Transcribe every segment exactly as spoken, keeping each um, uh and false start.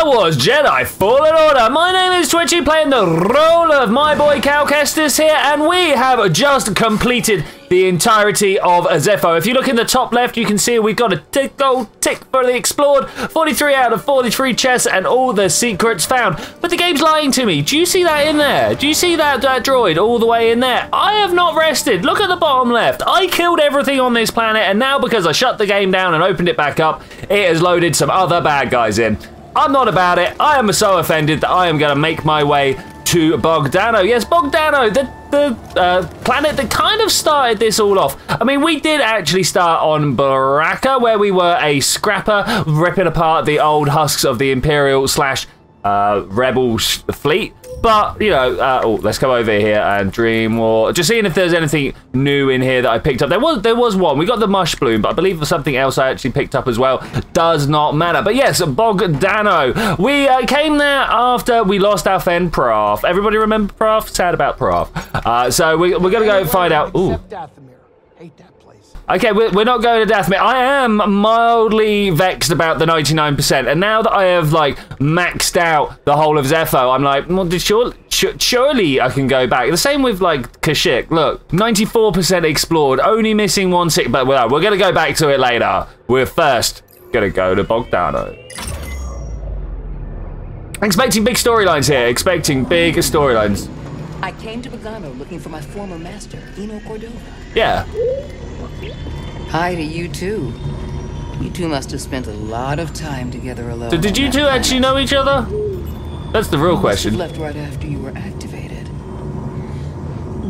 Star Wars Jedi Fallen Order. My name is Twitchy, playing the role of my boy Cal Kestis here, and we have just completed the entirety of Zeffo. If you look in the top left, you can see we've got a tick, old tick for the explored, forty-three out of forty-three chests and all the secrets found. But the game's lying to me. Do you see that in there? Do you see that, that droid all the way in there? I have not rested. Look at the bottom left. I killed everything on this planet, and now because I shut the game down and opened it back up, it has loaded some other bad guys in. I'm not about it. I am so offended that I am going to make my way to Bogdano. Yes, Bogdano, the, the uh, planet that kind of started this all off. I mean, we did actually start on Baraka, where we were a scrapper ripping apart the old husks of the Imperial slash uh, Rebel fleet. But, you know, uh, oh, let's come over here and Dream War. Just seeing if there's anything new in here that I picked up. There was there was one. We got the Mush Bloom, but I believe something else I actually picked up as well. Does not matter. But yes, Bogdano. We uh, came there after we lost our friend Prauf. Everybody remember Prauf? Sad about Prauf. Uh, so we, we're going to go find out. Ooh. Hate that place. Okay, we're, we're not going to Dathomir. I am mildly vexed about the ninety-nine percent, and now that I have, like, maxed out the whole of Zeffo, I'm like, well, surely, surely I can go back. The same with, like, Kashyyyk. Look, ninety-four percent explored, only missing one sick, but well, we're going to go back to it later. We're first going to go to Bogdano. Expecting big storylines here, expecting big storylines. I came to Bogdano looking for my former master, Eno Cordova. Yeah. Hi to you two. You two must have spent a lot of time together alone. So did you two actually know each other? That's the real question. You left right after you were activated.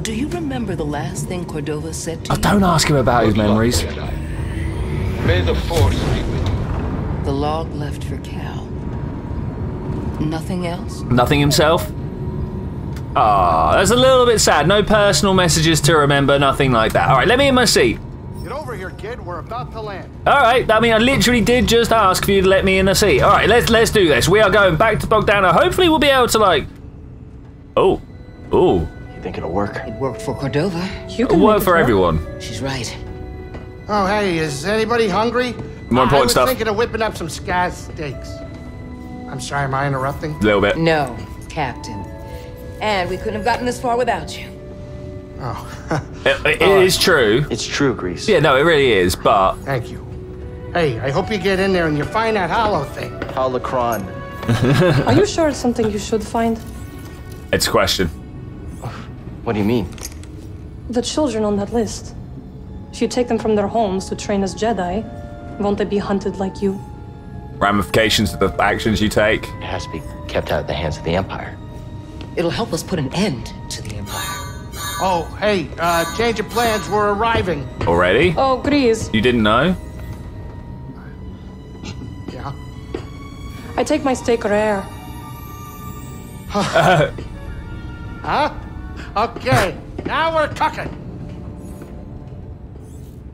Do you remember the last thing Cordova said to you? Oh, don't ask him about his memories. May the force be with you. The log left for Cal. Nothing else? Nothing himself? Ah, oh, that's a little bit sad. No personal messages to remember, nothing like that. All right, let me in my seat. Get over here, kid. We're about to land. All right, I mean, I literally did just ask for you to let me in the seat. All right, let's let's do this. We are going back to Bogdano. Hopefully, we'll be able to like. Oh, oh. You think it'll work? It worked for Cordova. You can It'll work for everyone. She's right. Oh, hey, is anybody hungry? More important I was stuff. Thinking of whipping up some sky steaks. I'm sorry, am I interrupting? A little bit. No, Captain. And we couldn't have gotten this far without you. Oh. it it oh. is true. It's true, Grease. Yeah, no, it really is, but... Thank you. Hey, I hope you get in there and you find that holo thing. Holocron. Are you sure it's something you should find? It's a question. What do you mean? The children on that list. If you take them from their homes to train as Jedi, won't they be hunted like you? Ramifications of the actions you take? It has to be kept out of the hands of the Empire. It'll help us put an end to the Empire. Oh, hey, uh, change of plans, we're arriving. Already? Oh, Grease. You didn't know? Yeah. I take my steak rare. uh. Huh? Okay, now we're cooking.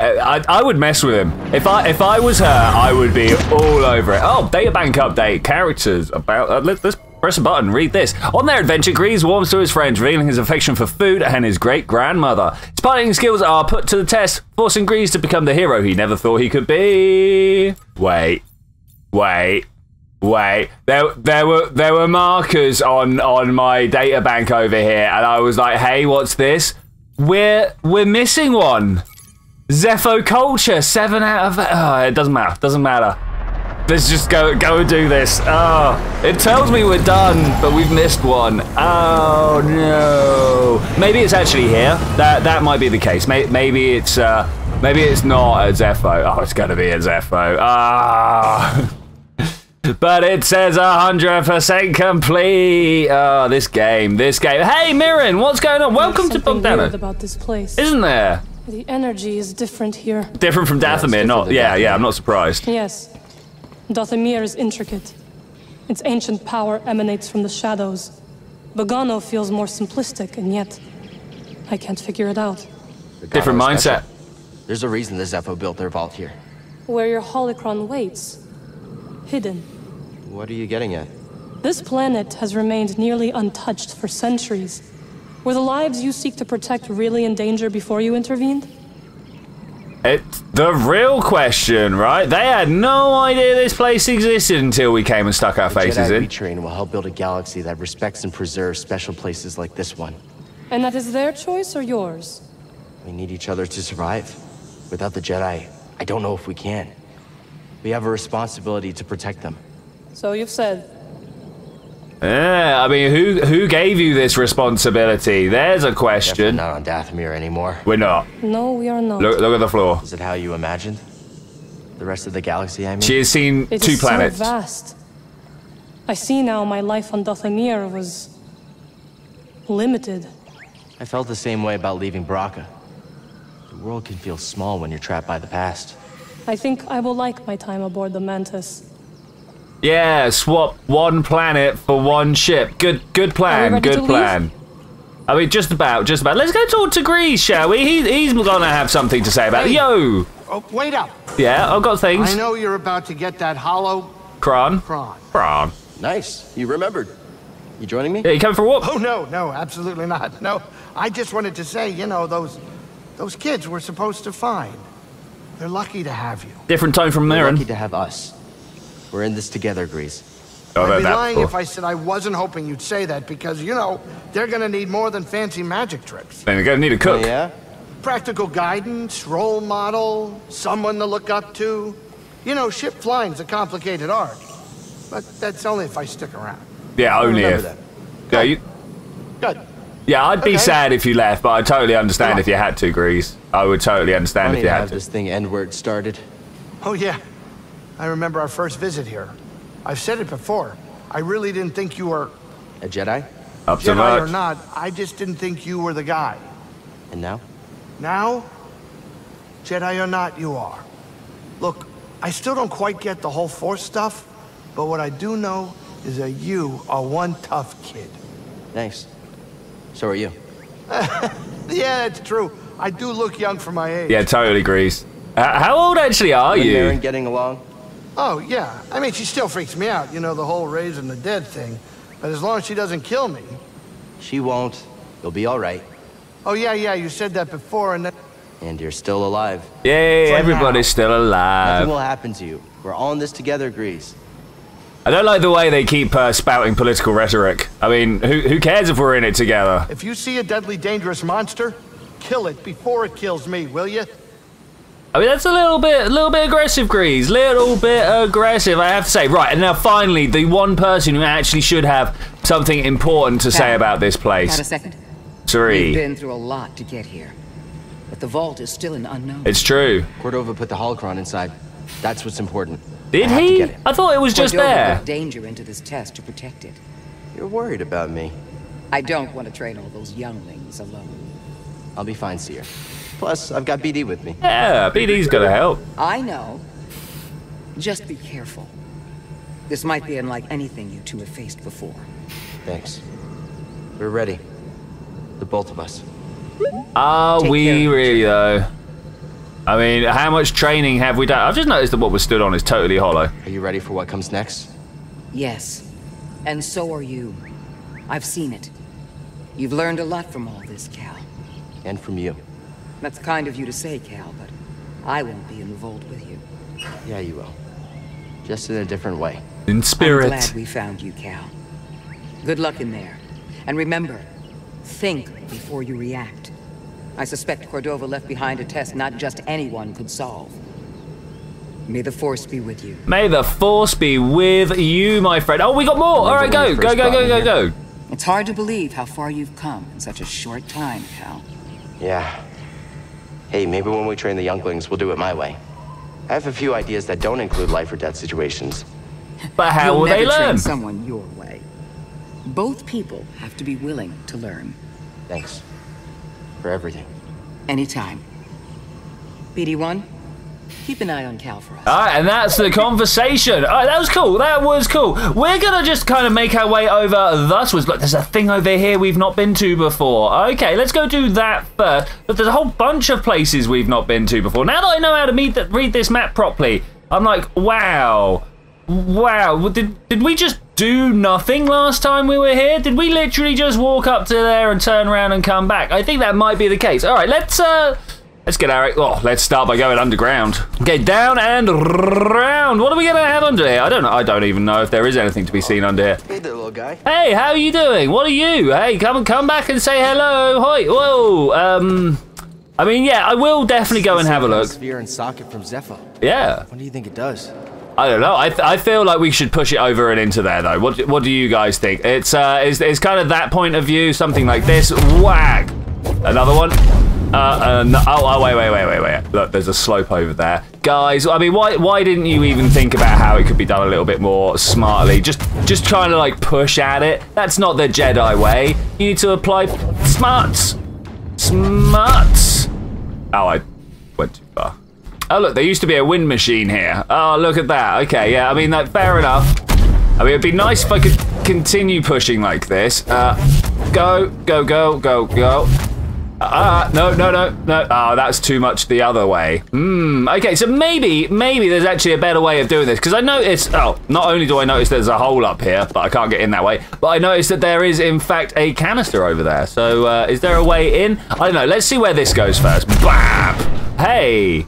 I, I would mess with him. If I if I was her, I would be all over it. Oh, data bank update. Characters about... Uh, let, let's... Press a button, read this. On their adventure, Grease warms to his friends, revealing his affection for food and his great-grandmother. His piloting skills are put to the test, forcing Grease to become the hero he never thought he could be. Wait. Wait. Wait. There there were there were markers on, on my data bank over here, and I was like, hey, what's this? We're we're missing one. Zeffo culture, seven out of oh, it doesn't matter, doesn't matter. Let's just go go and do this. Oh, it tells me we're done, but we've missed one. Oh, no. Maybe it's actually here. That that might be the case. Maybe, maybe it's uh, maybe it's not a Zeffo. Oh, it's going to be a Zeffo. Ah. Oh. But it says one hundred percent complete. Oh, this game, this game. Hey, Merrin, what's going on? Welcome to Bogdano. About this place. Isn't there? The energy is different here. Different from Dathomir, yeah, not... Yeah, yeah, I'm not surprised. Yes. Dathomir is intricate. Its ancient power emanates from the shadows. Bogdano feels more simplistic, and yet I can't figure it out. Different mindset. There's a reason the Zeffo built their vault here. Where your holocron waits. Hidden. What are you getting at? This planet has remained nearly untouched for centuries. Were the lives you seek to protect really in danger before you intervened? It's the real question, right? They had no idea this place existed until we came and stuck our faces in. The Jedi retrain will help build a galaxy that respects and preserves special places like this one. And that is their choice or yours? We need each other to survive. Without the Jedi, I don't know if we can. We have a responsibility to protect them. So you've said. Yeah, I mean, who who gave you this responsibility? There's a question. Definitely not on Dathomir anymore. We're not. No, we are not. Look, look at the floor. Is it how you imagined? The rest of the galaxy, I mean? She has seen it two is planets. So vast. I see now my life on Dathomir was limited. I felt the same way about leaving Baraka. The world can feel small when you're trapped by the past. I think I will like my time aboard the Mantis. Yeah, swap one planet for one ship. Good, good plan. Good plan. Leave? I mean, just about, just about. Let's go talk to Grease, shall we? He, he's gonna have something to say about hey. it. Yo. Oh, wait up. Yeah, I've got things. I know you're about to get that holo. Cron. Cron. Cron. Nice. You remembered. You joining me? Yeah, you coming for a walk? Oh no, no, absolutely not. No, I just wanted to say, you know, those, those kids we're supposed to find. They're lucky to have you. Different tone from Merrin. Lucky to have us. We're in this together, Grease. I'd be lying if I said I wasn't hoping you'd say that because, you know, they're going to need more than fancy magic tricks. They're going to need a cook. Oh, yeah? Practical guidance, role model, someone to look up to. You know, ship flying's a complicated art. But that's only if I stick around. Yeah, only if. That. Yeah, you... Good. Yeah, I'd be okay. sad if you left, but I totally understand if you had to, Grease. I would totally understand Funny if you had to. This thing N-word started. Oh, yeah. I remember our first visit here. I've said it before. I really didn't think you were... A Jedi? Up to Jedi or not, I just didn't think you were the guy. And now? Now, Jedi or not, you are. Look, I still don't quite get the whole Force stuff, but what I do know is that you are one tough kid. Thanks. So are you. Yeah, it's true. I do look young for my age. Yeah, totally, Grease. Uh, how old actually are you? Merrin getting along? Oh, yeah. I mean, she still freaks me out, you know, the whole raising the dead thing. But as long as she doesn't kill me... She won't. You'll be all right. Oh, yeah, yeah, you said that before and then... And you're still alive. Yay, For everybody's now. still alive. Nothing will happen to you. We're all in this together, Grease. I don't like the way they keep uh, spouting political rhetoric. I mean, who, who cares if we're in it together? If you see a deadly dangerous monster, kill it before it kills me, will you? I mean, that's a little bit, a little bit aggressive, Grease. Little bit aggressive, I have to say. Right, and now finally, the one person who actually should have something important to Pat, say about this place. Not a second. Siri. We've been through a lot to get here, but the vault is still an unknown. It's true. Cordova put the Holocron inside. That's what's important. Did I he? I thought it was Cordova just there. Put danger into this test to protect it. You're worried about me. I don't want to train all those younglings alone. I'll be fine, Cere. Plus, I've got B D with me. Yeah, B D's gonna help. I know. Just be careful. This might be unlike anything you two have faced before. Thanks. We're ready. The both of us. Are Take we really, though? I mean, how much training have we done? I've just noticed that what we're stood on is totally hollow. Are you ready for what comes next? Yes. And so are you. I've seen it. You've learned a lot from all this, Cal. And from you. That's kind of you to say, Cal, but I won't be in the vault with you. Yeah, you will. Just in a different way. In spirit. I'm glad we found you, Cal. Good luck in there. And remember, think before you react. I suspect Cordova left behind a test not just anyone could solve. May the Force be with you. May the Force be with you, my friend. Oh, we got more! All right, go, go, go, go, go, go. It's hard to believe how far you've come in such a short time, Cal. Yeah. Hey, maybe when we train the younglings, we'll do it my way. I have a few ideas that don't include life or death situations. But how You'll will never they learn? Train someone your way. Both people have to be willing to learn. Thanks for everything. Anytime. B D one, keep an eye on Cal for us. All right, and that's the conversation. All right, that was cool. That was cool. We're gonna just kind of make our way over. Thus was look. There's a thing over here we've not been to before. Okay, let's go do that first. But there's a whole bunch of places we've not been to before. Now that I know how to meet that, read this map properly, I'm like, wow, wow. Did did we just do nothing last time we were here? Did we literally just walk up to there and turn around and come back? I think that might be the case. All right, let's uh. Let's get our... Oh, let's start by going underground. Okay, down and round. What are we going to have under here? I don't know. I don't even know if there is anything to be seen under here. Hey there, little guy. Hey, how are you doing? What are you? Hey, come come back and say hello. Hi. Whoa. Um... I mean, yeah, I will definitely go and have a look. Sphere and socket from Zeffo. Yeah. What do you think it does? I don't know. I, th I feel like we should push it over and into there, though. What What do you guys think? It's uh, it's, it's kind of that point of view, something like this. Whack. Another one. Uh, uh no, oh, oh, wait, wait, wait, wait, wait. Look, there's a slope over there, guys. I mean, why why didn't you even think about how it could be done a little bit more smartly? Just just trying to like push at it. That's not the Jedi way. You need to apply smarts. Smarts. Oh, I went too far. Oh, look, there used to be a wind machine here. Oh, look at that. Okay, yeah, I mean, that, fair enough. I mean, it'd be nice if I could continue pushing like this. Uh, go, go, go, go, go. Ah, uh, no, no, no, no. Oh, that's too much the other way. Hmm, okay, so maybe, maybe there's actually a better way of doing this, because I noticed, oh, not only do I notice there's a hole up here, but I can't get in that way, but I noticed that there is, in fact, a canister over there. So, uh, is there a way in? I don't know. Let's see where this goes first. Bam! Hey!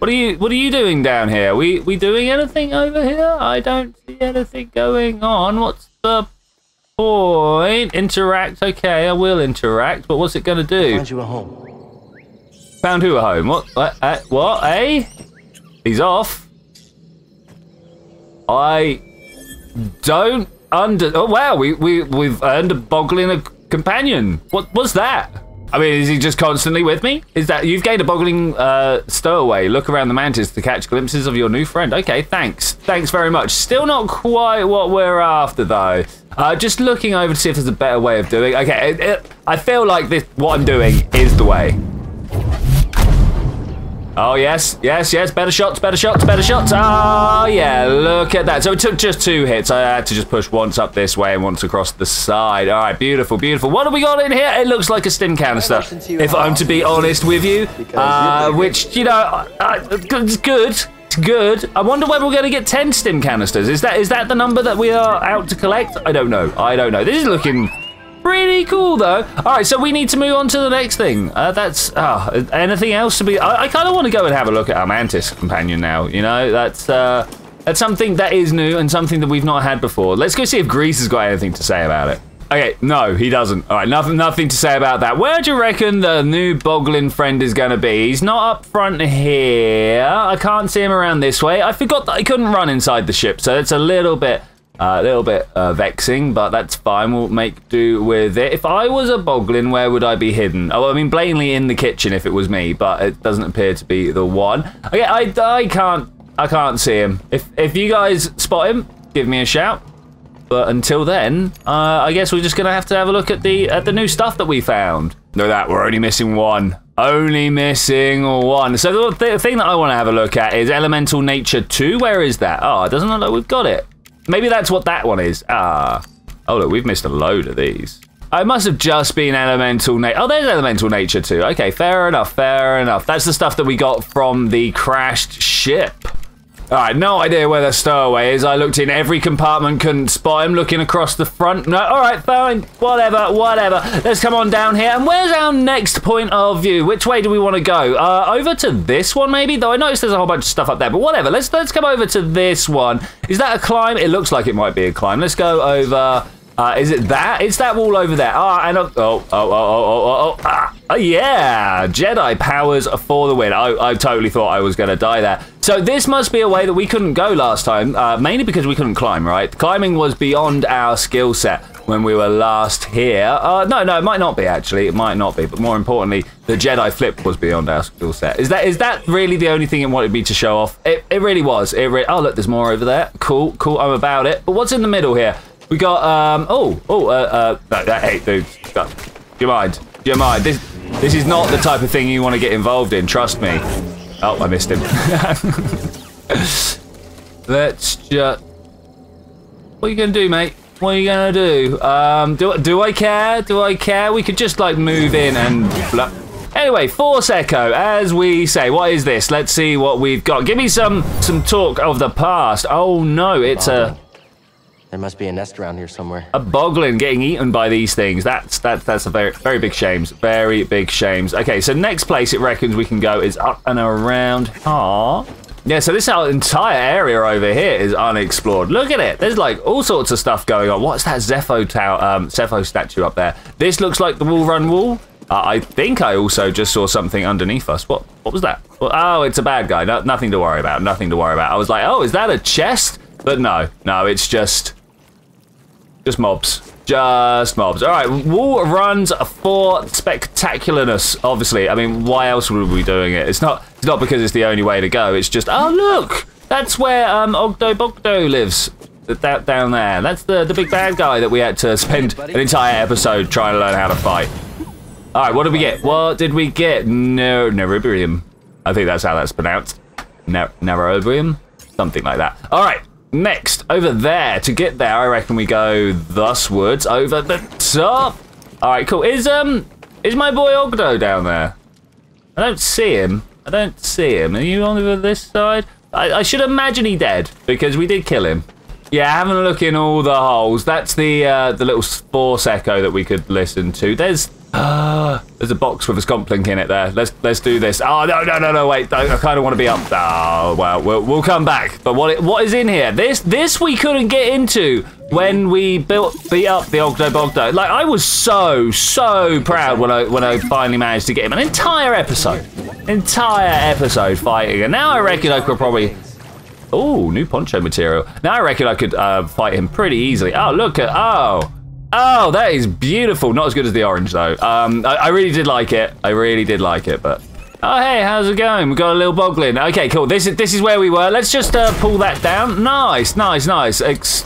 What are you? What are you doing down here? We we doing anything over here? I don't see anything going on. What's the point? Interact. Okay, I will interact. But what's it gonna do? Found you a home. Found who a home? What? What? Uh, what? Eh? He's off. I don't under. Oh wow, we we we've earned a Bogling a companion. What was that? I mean, is he just constantly with me? Is that you've gained a Bogling uh, stowaway? Look around the Mantis to catch glimpses of your new friend. Okay, thanks, thanks very much. Still not quite what we're after though. Uh, just looking over to see if there's a better way of doing. Okay, it, it, I feel like this. What I'm doing is the way. Oh yes, yes, yes. Better shots, better shots, better shots. Oh yeah, look at that. So it took just two hits. I had to just push once up this way and once across the side. All right, beautiful, beautiful. What have we got in here? It looks like a stim canister, if I'm to be honest with you. Uh, which, you know, uh, it's good, it's good. I wonder whether we're going to get ten stim canisters. Is that is that the number that we are out to collect? I don't know. I don't know. This is looking pretty cool though. All right, so we need to move on to the next thing. Uh, that's uh, anything else to be? I, I kind of want to go and have a look at our Mantis companion now. You know, that's uh, that's something that is new and something that we've not had before. Let's go see if Grease has got anything to say about it. Okay, no, he doesn't. All right, nothing, nothing to say about that. Where do you reckon the new Bogling friend is going to be? He's not up front here. I can't see him around this way. I forgot that I couldn't run inside the ship, so it's a little bit. Uh, a little bit uh, vexing, but that's fine. We'll make do with it. If I was a Bogling, where would I be hidden? Oh, I mean, plainly in the kitchen if it was me, but it doesn't appear to be the one. Okay, I, I can't, I can't see him. If if you guys spot him, give me a shout. But until then, uh, I guess we're just gonna have to have a look at the at the new stuff that we found. No, that we're only missing one. Only missing one. So the th thing that I want to have a look at is Elemental Nature two. Where is that? Oh, it doesn't look like we've got it. Maybe that's what that one is. Ah. Oh, look, we've missed a load of these. I must have just been Elemental Nature. Oh, there's Elemental Nature too. Okay, fair enough, fair enough. That's the stuff that we got from the crashed ship. All right, no idea where the stowaway is. I looked in every compartment, couldn't spot him. Looking across the front. No, all right, fine. Whatever, whatever. Let's come on down here. And where's our next point of view? Which way do we want to go? Uh, over to this one, maybe? Though I noticed there's a whole bunch of stuff up there, but whatever. Let's, let's come over to this one. Is that a climb? It looks like it might be a climb. Let's go over... Uh, is it that? It's that wall over there. Ah, and oh, oh, oh, oh, oh, oh, oh, ah, oh, yeah! Jedi powers for the win. I, I totally thought I was going to die there. So this must be a way that we couldn't go last time, uh, mainly because we couldn't climb, right? Climbing was beyond our skill set when we were last here. Uh, no, no, it might not be, actually. It might not be, but more importantly, the Jedi flip was beyond our skill set. Is that is that really the only thing it wanted me to show off? It, it really was. It re oh, look, there's more over there. Cool, cool, I'm about it. But what's in the middle here? We got, um, oh, oh, uh, uh, no, hey, dude, do you mind? Do you mind? This, this is not the type of thing you want to get involved in, trust me. Oh, I missed him. Let's just, what are you going to do, mate? What are you going to do? Um, do, do I care? Do I care? We could just, like, move in and blah. Anyway, Force Echo, as we say, what is this? Let's see what we've got. Give me some, some talk of the past. Oh, no, it's a... There must be a nest around here somewhere. A Bogling getting eaten by these things. That's that's that's a very very big shame. Very big shames. Okay, so next place it reckons we can go is up and around. Ah, yeah. So this our entire area over here is unexplored. Look at it. There's like all sorts of stuff going on. What's that Zeffo tower? Um, Zeffo statue up there. This looks like the Wall Run Wall. Uh, I think I also just saw something underneath us. What? What was that? Well, oh, it's a bad guy. No, nothing to worry about. Nothing to worry about. I was like, oh, is that a chest? But no, no, it's just. Just mobs. Just mobs. All right, wall runs for spectacularness, obviously. I mean, why else would we be doing it? It's not It's not because it's the only way to go. It's just, oh, look! That's where um, Ogdo Bogdo lives. That, down there. That's the, the big bad guy that we had to spend an entire episode trying to learn how to fight. All right, what did we get? What did we get? No, Narubrium. I think that's how that's pronounced. Na Narubrium? Something like that. All right. Next, over there. To get there, I reckon we go thuswards over the top. All right, cool. Is um, is my boy Ogdo down there? I don't see him. I don't see him. Are you on over this side? I, I should imagine he's dead because we did kill him. Yeah, having a look in all the holes. That's the uh, the little force echo that we could listen to. There's uh, there's a box with a scomplink in it there. Let's let's do this. Oh no no no no wait! Don't, I kind of want to be up. Oh well, well, we'll come back. But what what is in here? This this we couldn't get into when we built beat up the Ogdo Bogdo. Like I was so so proud when I when I finally managed to get him. An entire episode, entire episode fighting, and now I reckon I could probably. Oh, new poncho material. Now I reckon I could uh, fight him pretty easily. Oh, look at, oh. Oh, that is beautiful. Not as good as the orange, though. Um, I, I really did like it. I really did like it, but. Oh, hey, how's it going? We got a little Bogling. Okay, cool. This is this is where we were. Let's just uh, pull that down. Nice, nice, nice. Ex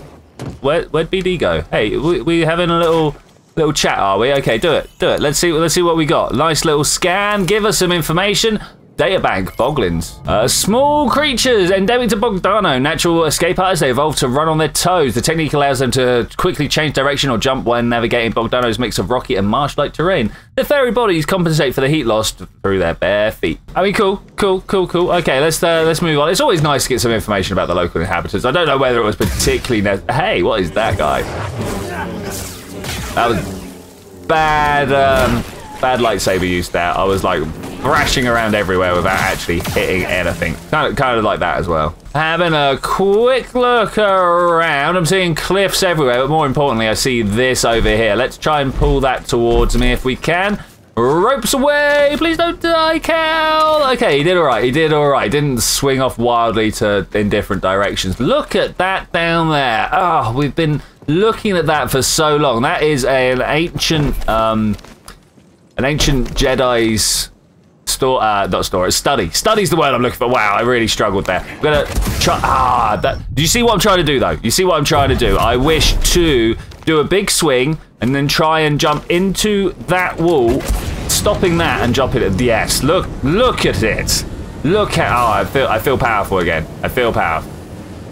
Where, where'd B D go? Hey, we, we having a little little chat, are we? Okay, do it, do it. Let's see, let's see what we got. Nice little scan. Give us some information. Databank, Boglins. Uh, small creatures, endemic to Bogdano. Natural escape artists, they evolve to run on their toes. The technique allows them to quickly change direction or jump when navigating Bogdano's mix of rocky and marsh-like terrain. Their fairy bodies compensate for the heat lost through their bare feet. I mean, cool, cool, cool, cool. Okay, let's uh, let's move on. It's always nice to get some information about the local inhabitants. I don't know whether it was particularly... Hey, what is that guy? That was bad, um, bad lightsaber use there. I was like... thrashing around everywhere without actually hitting anything. Kind of, kind of like that as well. Having a quick look around. I'm seeing cliffs everywhere, but more importantly, I see this over here. Let's try and pull that towards me if we can. Ropes away! Please don't die, Cal! Okay, he did all right. He did all right. He didn't swing off wildly to in different directions. Look at that down there. Oh, we've been looking at that for so long. That is an ancient, um, an ancient Jedi's... Store, uh, not store, study. Study's the word I'm looking for. Wow, I really struggled there. I'm gonna try, ah, that, do you see what I'm trying to do though? You see what I'm trying to do? I wish to do a big swing and then try and jump into that wall, stopping that and jumping at the yes. Look, look at it. Look at, oh, I feel, I feel powerful again. I feel powerful.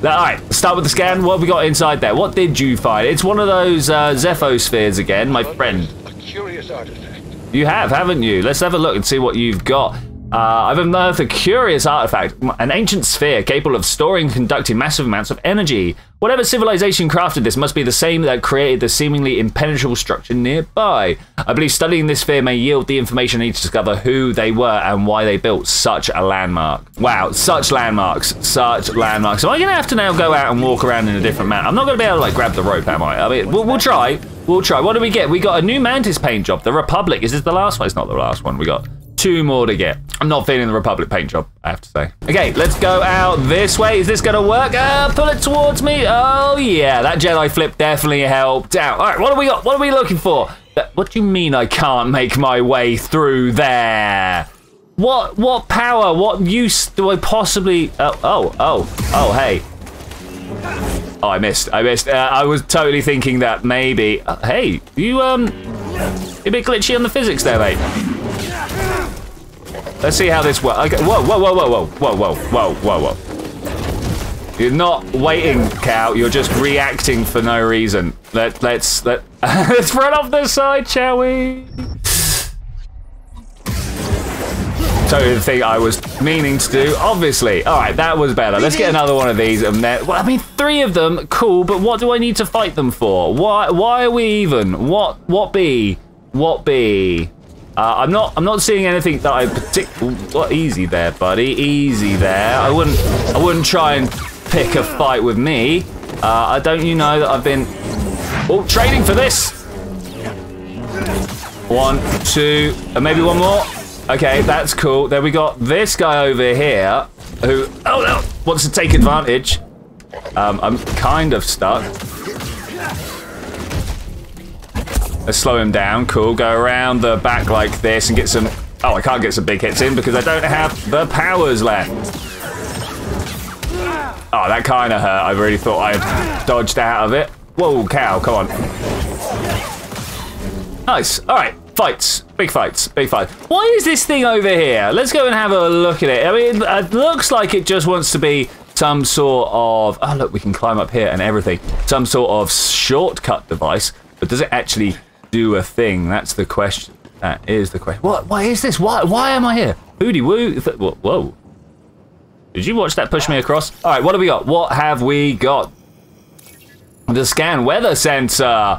All right, start with the scan. What have we got inside there? What did you find? It's one of those uh, Zeffo spheres again, my friend. A curious artifact. You have, haven't you? Let's have a look and see what you've got. Uh, I've unearthed a curious artifact, an ancient sphere capable of storing and conducting massive amounts of energy. Whatever civilization crafted this must be the same that created the seemingly impenetrable structure nearby. I believe studying this sphere may yield the information needed to discover who they were and why they built such a landmark. Wow, such landmarks, such landmarks. Am I going to have to now go out and walk around in a different manner? I'm not going to be able to like grab the rope, am I? I mean, we'll, we'll try. We'll try. What do we get? We got a new Mantis paint job. The Republic. Is this the last one? It's not the last one. We got two more to get. I'm not feeling the Republic paint job, I have to say. Okay, let's go out this way. Is this going to work? Uh, pull it towards me. Oh, yeah. That Jedi flip definitely helped out. All right, what do we got? What are we looking for? What do you mean I can't make my way through there? What What power? What use do I possibly... Oh, oh, oh, oh, hey. Oh, I missed. I missed. Uh, I was totally thinking that maybe. Uh, hey, you um, you're a bit glitchy on the physics there, mate. Let's see how this works. Okay. Whoa, whoa, whoa, whoa, whoa, whoa, whoa, whoa, whoa. You're not waiting, Cal. You're just reacting for no reason. Let let's let let's run off the side, shall we? Totally the thing I was meaning to do, obviously. All right, that was better. Let's get another one of these. And well, I mean, three of them, cool, but what do I need to fight them for? Why Why are we even? What What be? What be? Uh, I'm not. I'm not seeing anything that I particularly. Easy there, buddy. Easy there. I wouldn't. I wouldn't try and pick a fight with me. Uh, I don't. You know that I've been. Oh, trading for this. One, two, and maybe one more. Okay, that's cool. Then we got this guy over here who. Oh no! Wants to take advantage. Um, I'm kind of stuck. Let's slow him down. Cool. Go around the back like this and get some... Oh, I can't get some big hits in because I don't have the powers left. Oh, that kind of hurt. I really thought I'd dodged out of it. Whoa, cow. Come on. Nice. All right. Fights. Big fights. Big fights. What is this thing over here? Let's go and have a look at it. I mean, it looks like it just wants to be some sort of... Oh, look. We can climb up here and everything. Some sort of shortcut device. But does it actually... do a thing? That's the question. That is the question. What? Why is this? Why? Why am I here? Hooty woo. Whoa! Did you watch that push me across? All right. What have we got? What have we got? The scan weather sensor.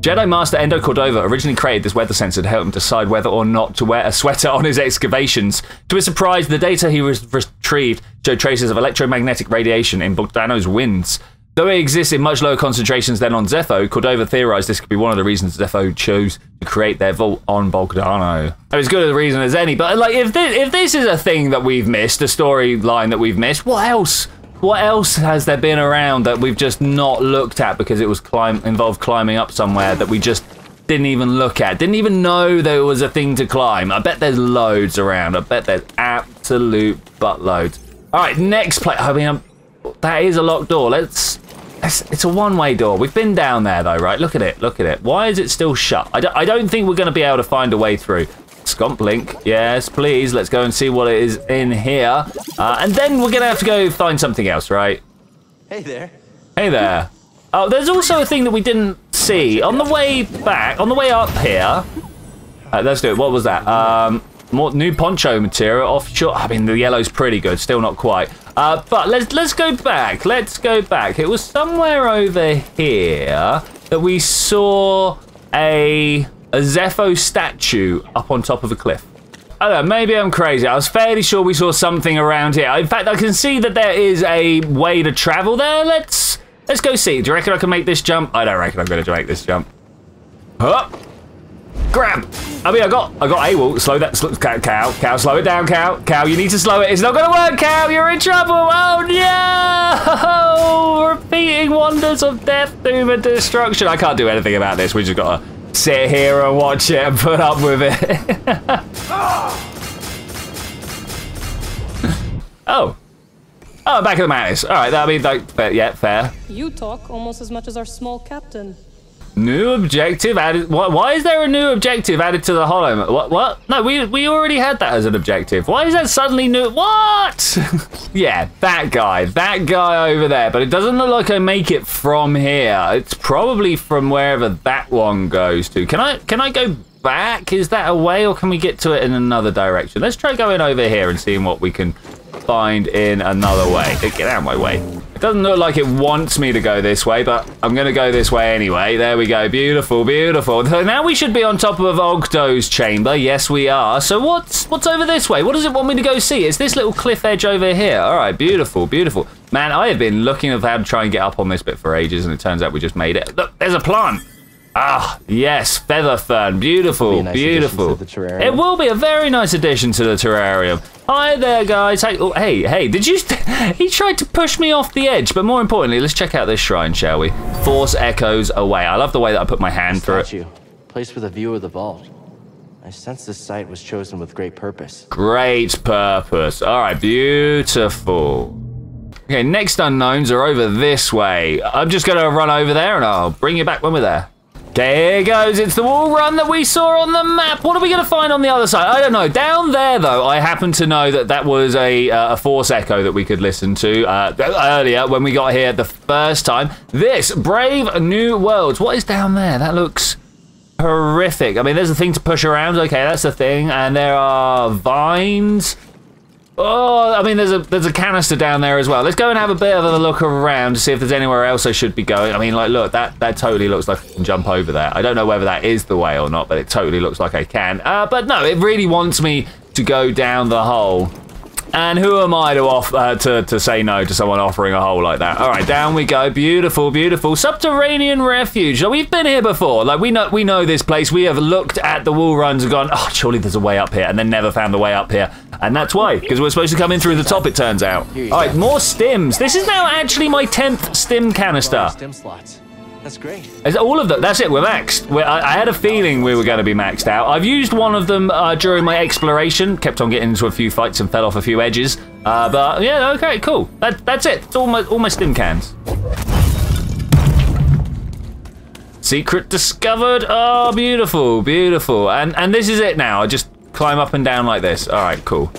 Jedi Master Eno Cordova originally created this weather sensor to help him decide whether or not to wear a sweater on his excavations. To his surprise, the data he retrieved showed traces of electromagnetic radiation in Bogdano's winds. Though it exists in much lower concentrations than on Zeffo, Cordova theorized this could be one of the reasons Zeffo chose to create their vault on Bogdano. I mean, as good a reason as any, but like, if this, if this is a thing that we've missed, a storyline that we've missed, what else? What else has there been around that we've just not looked at because it was climb involved climbing up somewhere that we just didn't even look at, didn't even know there was a thing to climb? I bet there's loads around. I bet there's absolute buttloads. All right, next play. I mean, I'm that is a locked door. Let's, let's it's a one-way door. We've been down there though, right? Look at it, look at it. Why is it still shut? I don't, I don't think we're going to be able to find a way through. Scomp link, yes please. Let's go and see what it is in here, uh, and then we're gonna have to go find something else, right? Hey there. Hey there. Oh, there's also a thing that we didn't see on the way back, on the way up here. Uh, let's do it. What was that? Um more new poncho material offshore. I mean, the yellow's pretty good, still not quite. Uh, but let's let's go back. Let's go back. It was somewhere over here that we saw a a Zeffo statue up on top of a cliff. I don't know, maybe I'm crazy. I was fairly sure we saw something around here. In fact, I can see that there is a way to travel there. Let's let's go see. Do you reckon I can make this jump? I don't reckon I'm gonna make this jump. Huh? Grab! I mean, I got, I got AWOL. Slow that, slow, cow, cow, cow, slow it down, cow, cow. You need to slow it. It's not gonna work, cow. You're in trouble. Oh no! Repeating wonders of death, doom, and destruction. I can't do anything about this. We just gotta sit here and watch it and put up with it. Oh. Oh, back of the Mantis. All right, that'll be like, fair, yeah, fair. You talk almost as much as our small captain. New objective added. Why is there a new objective added to the holo? What? What? No, we we already had that as an objective. Why is that suddenly new? What? Yeah, that guy, that guy over there. But it doesn't look like I make it from here. It's probably from wherever that one goes to. Can I can I go back? Is that a way, or can we get to it in another direction? Let's try going over here and seeing what we can find in another way. Get out of my way. Doesn't look like it wants me to go this way, but I'm going to go this way anyway. There we go. Beautiful, beautiful. So now we should be on top of Ogdo's chamber. Yes, we are. So what's what's over this way? What does it want me to go see? It's this little cliff edge over here. All right, beautiful, beautiful. Man, I have been looking at how to try and get up on this bit for ages, and it turns out we just made it. Look, there's a plant. Ah, yes, feather fern. Beautiful, nice, beautiful. It will be a very nice addition to the terrarium. Hi there, guys. Hey, oh, hey, hey, did you... He tried to push me off the edge, but more importantly, let's check out this shrine, shall we? Force echoes away. I love the way that I put my hand through it. Place with a view of the vault. I sense this site was chosen with great purpose. Great purpose. All right, beautiful. Okay, next unknowns are over this way. I'm just going to run over there, and I'll bring you back when we're there. There it goes. It's the wall run that we saw on the map. What are we going to find on the other side? I don't know. Down there, though, I happen to know that that was a, uh, a force echo that we could listen to uh, earlier when we got here the first time. This, Brave New Worlds. What is down there? That looks... horrific. I mean, there's a thing to push around. Okay, that's the thing. And there are vines. Oh, I mean, there's a there's a canister down there as well. Let's go and have a bit of a look around to see if there's anywhere else I should be going. I mean, like, look, that, that totally looks like I can jump over that. I don't know whether that is the way or not, but it totally looks like I can. Uh, but no, it really wants me to go down the hole. And who am I to, off, uh, to, to say no to someone offering a hole like that? All right, down we go. Beautiful, beautiful. Subterranean refuge. Now, we've been here before. Like, we know, we know this place. We have looked at the wall runs and gone, oh, surely there's a way up here, and then never found the way up here. And that's why, because we're supposed to come in through the top, it turns out. All right, more stims. This is now actually my tenth stim canister. Stim slots. That's great. It's all of them. That's it. We're maxed. We're, I, I had a feeling we were going to be maxed out. I've used one of them uh, during my exploration. Kept on getting into a few fights and fell off a few edges. Uh, but yeah, okay, cool. That, that's it. It's all my, all my stim cans. Secret discovered. Oh, beautiful, beautiful. And and this is it now. I just climb up and down like this. All right, cool.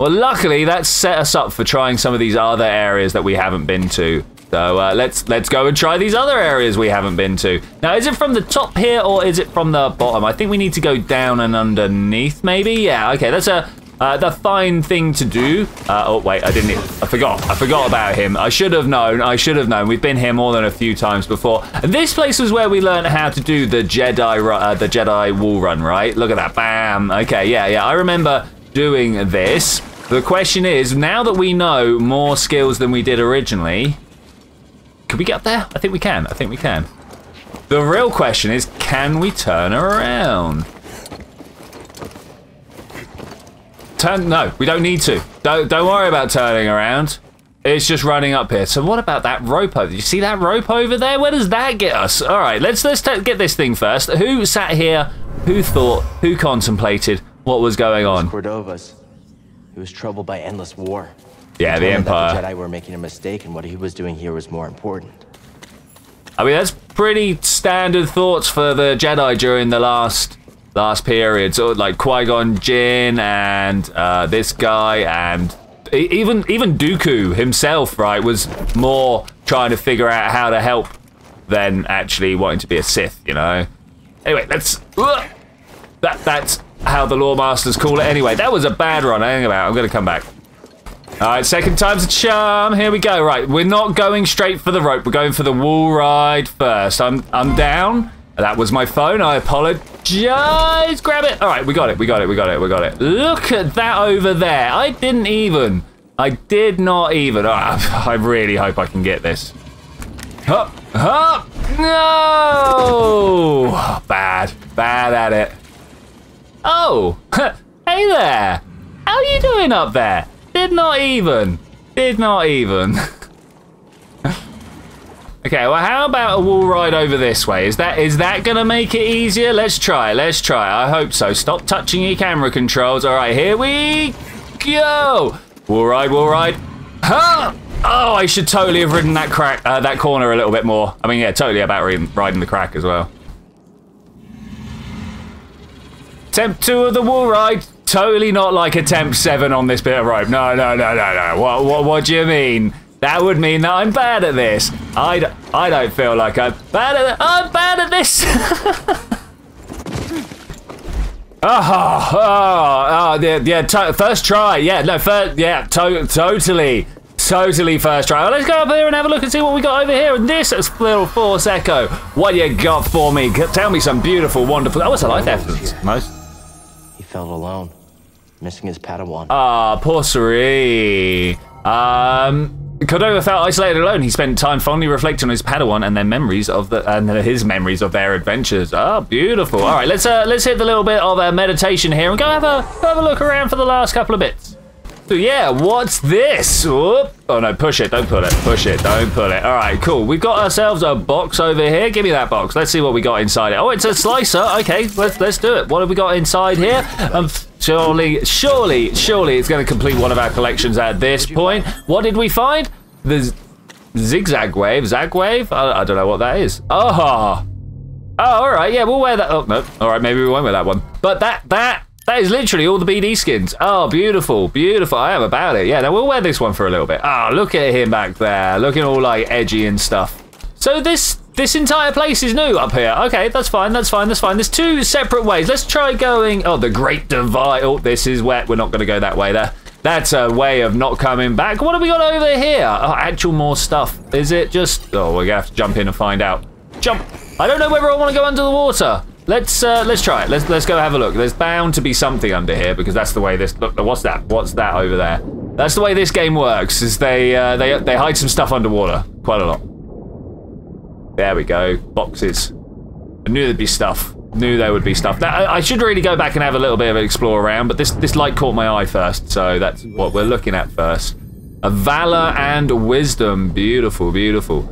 Well, luckily that's set us up for trying some of these other areas that we haven't been to. So uh, let's let's go and try these other areas we haven't been to. Now, is it from the top here or is it from the bottom? I think we need to go down and underneath, maybe. Yeah, okay, that's a uh, the fine thing to do. Uh, oh wait, I didn't. I forgot. I forgot about him. I should have known. I should have known. We've been here more than a few times before. And this place was where we learned how to do the Jedi uh, the Jedi wall run, right? Look at that, bam. Okay, yeah, yeah. I remember doing this. The question is, now that we know more skills than we did originally. Can we get up there? I think we can. I think we can. The real question is, can we turn around? Turn? No, we don't need to. Don't don't worry about turning around. It's just running up here. So what about that rope over? You see that rope over there? Where does that get us? All right, let's let's get this thing first. Who sat here? Who thought? Who contemplated what was going on? It was Cordova's. He was troubled by endless war. Yeah, the Empire. The Jedi were making a mistake, and what he was doing here was more important. I mean, that's pretty standard thoughts for the Jedi during the last last period. So, like Qui-Gon Jinn and uh, this guy, and even even Dooku himself, right, was more trying to figure out how to help than actually wanting to be a Sith, you know. Anyway, let's. Uh, that that's how the Lawmasters call it. Anyway, that was a bad run. Hang about. I'm gonna come back. Alright, second time's a charm. Here we go. Right, we're not going straight for the rope. We're going for the wall ride first. I'm I'm down. That was my phone. I apologize. Grab it. Alright, we got it. We got it. We got it. We got it. Look at that over there. I didn't even. I did not even. Oh, I really hope I can get this. Hup. Hup. No. Bad. Bad at it. Oh. Hey there. How are you doing up there? Did not even. Did not even. Okay, well, how about a wall ride over this way? Is that is that gonna make it easier? Let's try. Let's try. I hope so. Stop touching your camera controls. All right, here we go. Wall ride, wall ride. Huh? Oh, I should totally have ridden that crack, uh, that corner a little bit more. I mean, yeah, totally about riding, riding the crack as well. Attempt two of the wall ride. Totally not like attempt seven on this bit of rope. No, no, no, no, no. What, what, what do you mean? That would mean that I'm bad at this. I, d I don't feel like I'm bad at. I'm bad at this. oh, oh, oh, yeah, yeah first try. Yeah, no, first, yeah, to totally, totally first try. Well, let's go up here and have a look and see what we got over here. And this is little Force Echo. What you got for me? Tell me some beautiful, wonderful. Oh, it's a life effort. Most. Felt alone, missing his Padawan. Ah, poor Siri. Um, Cordova felt isolated, alone. He spent time fondly reflecting on his Padawan and their memories of the and his memories of their adventures. Ah, oh, beautiful. All right, let's uh, let's hit the little bit of uh, meditation here and go have a have a look around for the last couple of bits. So yeah, what's this? Whoop. Oh no, push it! Don't pull it! Push it! Don't pull it! All right, cool. We've got ourselves a box over here. Give me that box. Let's see what we got inside it. Oh, it's a slicer. Okay, let's let's do it. What have we got inside here? Um, surely, surely, surely, it's going to complete one of our collections at this point. What did we find? The zigzag wave, zag wave. I, I don't know what that is. Oh, oh, all right. Yeah, we'll wear that. Oh no. All right, maybe we won't wear that one. But that that. That is literally all the B D skins. Oh, beautiful, beautiful. I am about it. Yeah, now we'll wear this one for a little bit. Ah, oh, look at him back there, looking all like edgy and stuff. So this This entire place is new up here. Okay, that's fine, that's fine, that's fine. There's two separate ways. Let's try going... Oh, the Great Divide. Oh, this is wet. We're not going to go that way there. That's a way of not coming back. What have we got over here? Oh, actual more stuff. Is it just... Oh, we're going to have to jump in and find out. Jump. I don't know whether I want to go under the water. Let's uh, let's try it. Let's let's go have a look. There's bound to be something under here because that's the way this... Look, what's that? What's that over there? That's the way this game works, is they, uh, they, they hide some stuff underwater. Quite a lot. There we go. Boxes. I knew there'd be stuff. Knew there would be stuff. Now, I should really go back and have a little bit of an explore around, but this, this light caught my eye first, so that's what we're looking at first. A Valor and Wisdom. Beautiful, beautiful.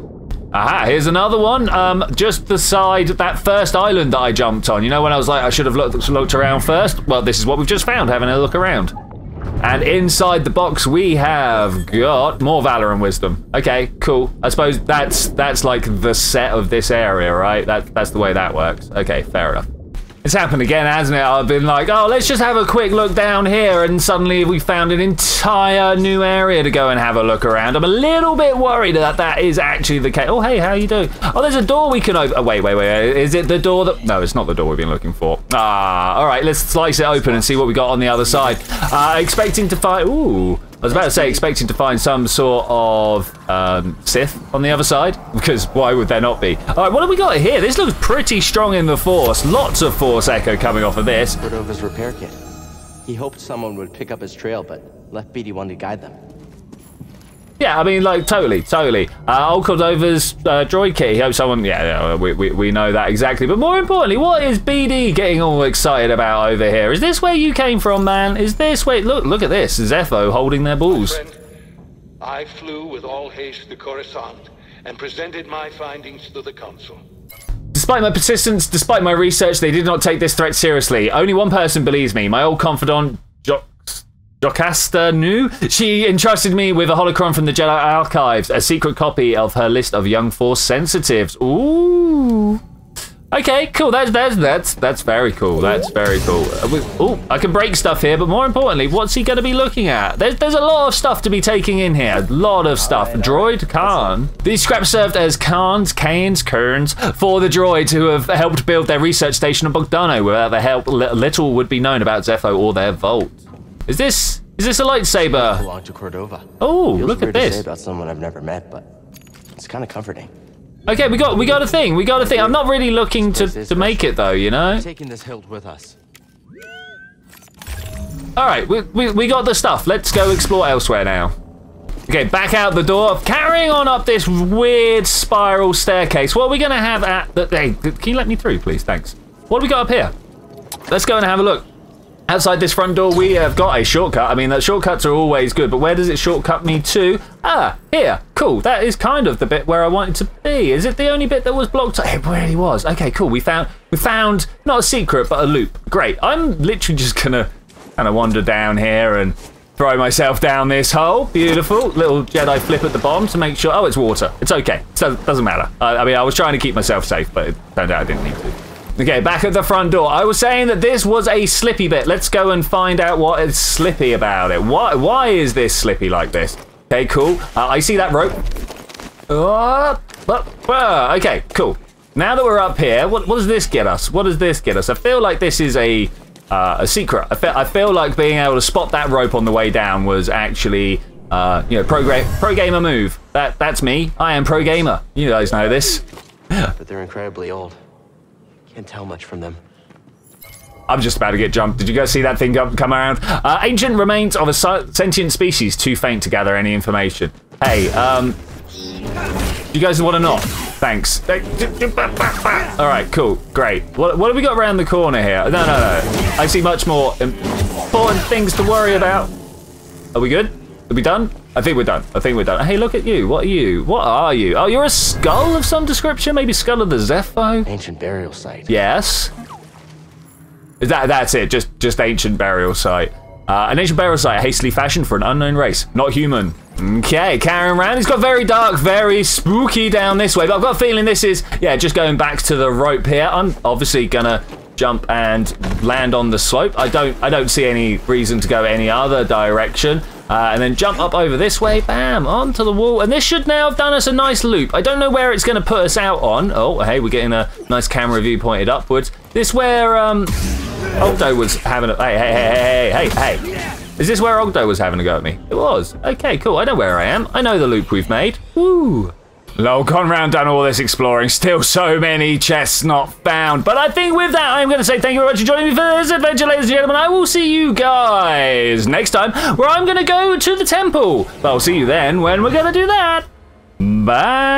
Aha, here's another one. Um, just the side, that first island that I jumped on. You know when I was like, I should have looked, looked around first? Well, this is what we've just found, having a look around. And inside the box, we have got more Valor and Wisdom. Okay, cool. I suppose that's that's like the set of this area, right? That, that's the way that works. Okay, fair enough. It's happened again, hasn't it? I've been like, oh, let's just have a quick look down here, and suddenly we found an entire new area to go and have a look around. I'm a little bit worried that that is actually the case. Oh, hey, how you doing? Oh, there's a door we can open. Oh, wait, wait, wait. Is it the door that... No, it's not the door we've been looking for. Ah, all right, let's slice it open and see what we got on the other side. Uh, expecting to find... Ooh, I was about to say expecting to find some sort of um, Sith on the other side, because why would there not be? All right, what have we got here? This looks pretty strong in the Force. Lots of Force echo coming off of this. Cordova's repair kit. He hoped someone would pick up his trail, but left B D one to guide them. Yeah, I mean, like, totally, totally. Uh, old Cordova's uh, droid kit. He hoped someone... Yeah, yeah we, we, we know that exactly. But more importantly, what is B D getting all excited about over here? Is this where you came from, man? Is this where... Look, look at this. Zeffo holding their balls. My friend, I flew with all haste to Coruscant and presented my findings to the Council. Despite my persistence, despite my research, they did not take this threat seriously. Only one person believes me. My old confidant, Jock... Jocasta Nu. She entrusted me with a holocron from the Jedi Archives, a secret copy of her list of young Force sensitives. Ooh. Okay, cool. That's that's that's that's very cool. That's very cool. Oh, I can break stuff here, but more importantly, what's he going to be looking at? There's there's a lot of stuff to be taking in here. A lot of stuff. Right, droid Khan. These scraps served as Khans, Cairns, Kerns for the droids who have helped build their research station at Bogdano. Without their help, little would be known about Zeffo or their vault. Is this is this a lightsaber? Belong to Cordova. Oh, feels look at this. To say about someone I've never met, but it's kind of comforting. Okay, we got we got a thing. We got a thing. I'm not really looking to to make it though, you know. Taking this hilt with us. All right, we we we got the stuff. Let's go explore elsewhere now. Okay, back out the door. Carrying on up this weird spiral staircase. What are we gonna have at the? Hey, can you let me through, please? Thanks. What do we got up here? Let's go and have a look. Outside this front door, we have got a shortcut. I mean, that shortcuts are always good, but where does it shortcut me to? Ah, here. Cool. That is kind of the bit where I wanted to be. Is it the only bit that was blocked? It really was. Okay, cool. We found, we found not a secret, but a loop. Great. I'm literally just going to kind of wander down here and throw myself down this hole. Beautiful. Little Jedi flip at the bottom to make sure. Oh, it's water. It's okay. So it doesn't matter. I, I mean, I was trying to keep myself safe, but it turned out I didn't need to. Okay, back at the front door. I was saying that this was a slippy bit. Let's go and find out what is slippy about it. Why, why is this slippy like this? Okay, cool. Uh, I see that rope. Uh, uh, uh, okay, cool. Now that we're up here, what, what does this get us? What does this get us? I feel like this is a uh, a secret. I feel, I feel like being able to spot that rope on the way down was actually, uh, you know, pro, pro gamer move. That that's me. I am pro gamer. You guys know this. But they're incredibly old. Can't tell much from them. I'm just about to get jumped. Did you guys see that thing come around? Uh, ancient remains of a sentient species, too faint to gather any information. Hey, um, you guys want to not? Thanks. All right, cool, great. What, what have we got around the corner here? No, no, no. I see much more important things to worry about. Are we good? Are we done? I think we're done. I think we're done. Hey, look at you. What are you? What are you? Oh, you're a skull of some description? Maybe skull of the Zeffo? Ancient burial site. Yes. Is that that's it? Just just ancient burial site. Uh, an ancient burial site hastily fashioned for an unknown race, not human. Okay, carrying around. It's got very dark, very spooky down this way. But I've got a feeling this is yeah. Just going back to the rope here. I'm obviously gonna jump and land on the slope. I don't I don't see any reason to go any other direction. Uh, and then jump up over this way, bam, onto the wall. And this should now have done us a nice loop. I don't know where it's going to put us out on. Oh, hey, we're getting a nice camera view pointed upwards. This where um, Ogdo was having a... Hey, hey, hey, hey, hey, hey, hey. Is this where Ogdo was having a go at me? It was. Okay, cool. I know where I am. I know the loop we've made. Woo. Lol, gone round, done all this exploring. Still so many chests not found. But I think with that, I'm going to say thank you very much for joining me for this adventure, ladies and gentlemen. I will see you guys next time, where I'm going to go to the temple. But I'll see you then when we're going to do that. Bye.